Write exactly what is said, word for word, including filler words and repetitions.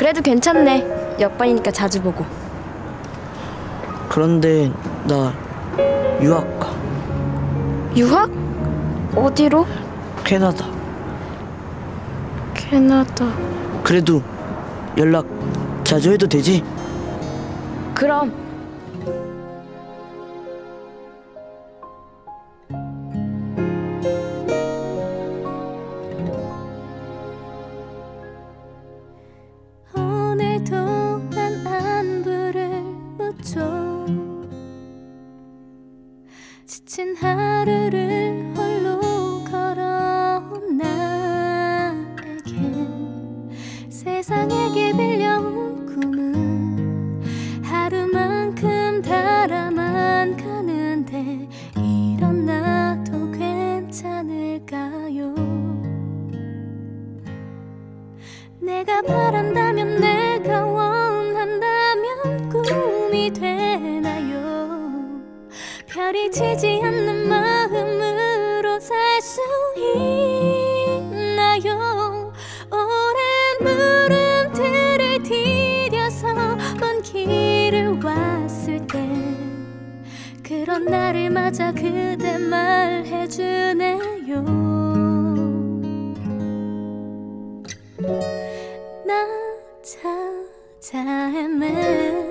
그래도 괜찮네. 옆반이니까 자주 보고. 그런데 나 유학 가. 유학? 어디로? 캐나다. 캐나다. 그래도 연락 자주 해도 되지? 그럼. 오늘도 난 안부를 묻죠. 지친 하루를 홀로 걸어온 나에게 세상에게 빌려온 꿈은 하루만큼 달아만 가는데 이런 나도 괜찮을까요? 내가 바란다면 내가 원한다면 꿈이 되나요? 별이 지지 않는 마음으로 살 수 있나요? 오랜 물음들을 디뎌서 먼 길을 왔을 때 그런 나를 맞아 그대 말해주네요. 나 찾아 헤매